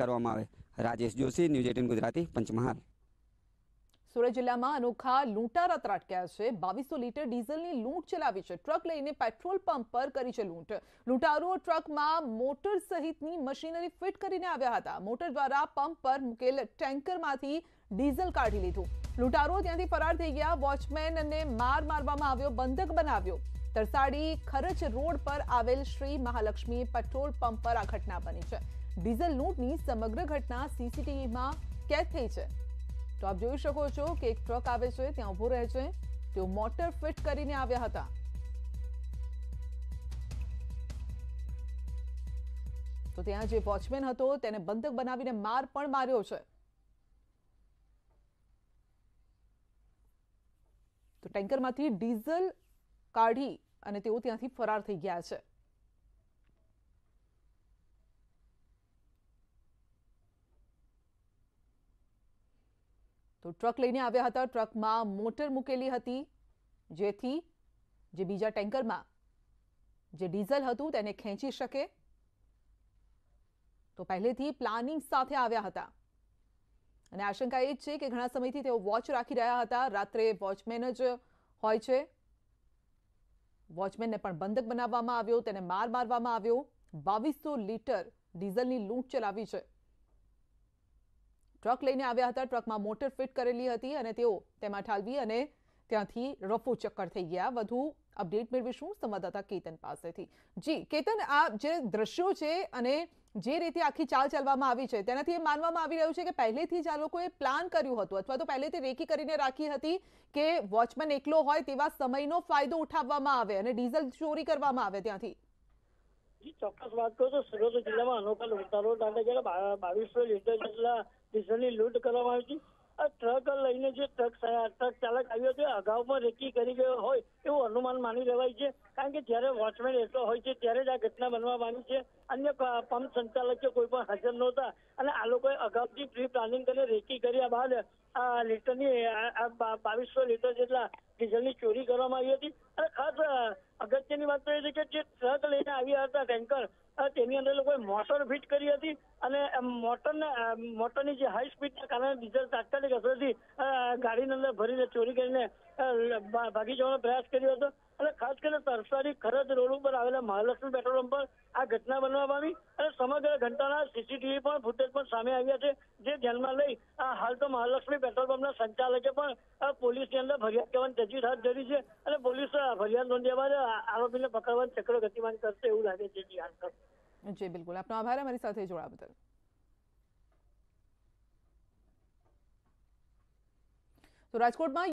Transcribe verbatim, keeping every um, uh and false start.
કરવામાં આવે. Rajesh Joshi, news eighteen Gujarati, Panchmahal. Surat જિલ્લામાં અનોખા લૂંટારા ત્રાટક્યા છે. બાવીસો લીટર ડીઝલની લૂંટ ચલાવી છે. ટ્રક લઈને પેટ્રોલ પંપ પર કરી છે લૂંટ. લૂંટારુઓ ટ્રકમાં મોટર સહિતની મશીનરી ફિટ કરીને આવ્યા હતા. મોટર દ્વારા પંપ પર મૂકેલ ટેન્કરમાંથી ડીઝલ કાઢી લીધું. લૂંટારુઓ ત્યાંથી ફરાર થઈ ગયા. વોચમેનને માર મારવામાં આવ્યો, બંધક બનાવ્યો. તરસાડી ખરચ રોડ પર આવેલ શ્રી મહાલક્ષ્મી પેટ્રોલ પંપ પર આ ઘટના બની છે. ડીઝલ લૂંટની સમગ્ર ઘટના સીસીટીવીમાં કેદ થઈ છે. તો આપ જોઈ શકો છો કે એક ટ્રક આવે છે, ત્યાં ઉભો રહે છે. તેઓ મોટર ફિટ કરીને આવ્યા હતા. તો ત્યાં જે વોચમેન હતો તેને બંધક બનાવીને માર પણ માર્યો છે. તો ટેન્કરમાંથી ડીઝલ કાઢી અને તેઓ ત્યાંથી ફરાર થઈ ગયા છે. તો ટ્રક લઈને આવ્યા હતા, ટ્રકમાં મોટર મૂકેલી હતી, જેથી જે બીજા ટેન્કરમાં જે ડીઝલ હતું તેને ખેંચી શકે. તો પહેલેથી પ્લાનિંગ સાથે આવ્યા હતા અને આશંકા એ જ છે કે ઘણા સમયથી તેઓ વોચ રાખી રહ્યા હતા. રાત્રે વોચમેન જ હોય છે. વોચમેનને પણ બંધક બનાવવામાં આવ્યો, તેને માર મારવામાં આવ્યો. બાવીસો લીટર ડીઝલની લૂંટ ચલાવી છે. ટ્રક લઈને આવ્યા હતા, ટ્રકમાં મોટર ફિટ કરેલી હતી અને તેઓ તેમાં ઠાલવી અને ત્યાંથી રફો ચક્કર થઈ ગયા. વધુ અપડેટ મેળવીશું સંવાદદાતા કેતન પાસેથી. જી કેતન, આ જે દ્રશ્યો છે અને જે રીતે આખી ચાલ ચાલવામાં આવી છે તેનાથી એ માનવામાં આવી રહ્યું છે કે પહેલેથી જ આ લોકોએ પ્લાન કર્યું હતું અથવા તો પહેલેથી રેકી કરીને રાખી હતી કે વોચમેન એકલો હોય તેવા સમયનો ફાયદો ઉઠાવવામાં આવે અને ડીઝલ ચોરી કરવામાં આવે ત્યાંથી. જી ચોક્કસ વાત કરો તો સુરત જિલ્લામાં અનોખા લૂંટારો દાંડા જેટલા બાવીસો લીટર જેટલા ડીઝલની લૂંટ કરવામાં આવી હતી. આ ટ્રક લઈને જે ટ્રક ટ્રક ચાલક આવ્યો હતો અગાઉમાં રેકી કરી ગયો હોય એવું અનુમાન માની લેવાય છે, કારણ કે જ્યારે વોચમેન એટલો હોય છે ત્યારે જ આ ઘટના બનવા પામી છે. અન્ય પંપ સંચાલક કે કોઈ પણ હાજર નહોતા અને આ લોકોએ અગાઉથી પ્રી પ્લાનિંગ કરી રેકી કર્યા બાદ આ લીટરની બાવીસો લીટર જેટલા ડીઝલની ચોરી કરવામાં આવી હતી. અને ખાસ અગત્યની વાત તો એ છે કે જે ટ્રક લઈને આવ્યા હતા ટેન્કર, તેની અંદર લોકોએ મોટર ફિટ કરી હતી અને મોટરને મોટરની જે હાઈ સ્પીડના કારણે ડીઝલ તાત્કાલિક અસરથી ગાડીની અંદર ભરીને ચોરી કરીને ભાગી જવાનો પ્રયાસ કર્યો હતો. અને ખાસ કરીને તરસાડી ખરજ રોડ ઉપર આવેલા મહાલક્ષ્મી પેટ્રોલ પંપ પર આ ઘટના બનવા પામી અને સમગ્ર ઘટનાના સીસીટીવી પણ ફૂટેજ પણ સામે આવ્યા છે, જે ધ્યાનમાં લઈ હાલ તો મહાલક્ષ્મી પેટ્રોલ પંપના સંચાલકે પણ પોલીસની અંદર ફરિયાદ કરવાની તજવીજ હાથ ધરી છે અને પોલીસ ફરિયાદ નોંધ્યા બાદ આરોપીને પકડવાનું ચક્ર ગતિમાન કરશે એવું લાગે છે. જી બિલકુલ, આપનો આભાર અમારી સાથે જોડાવા બદલ. તો રાજકોટમાં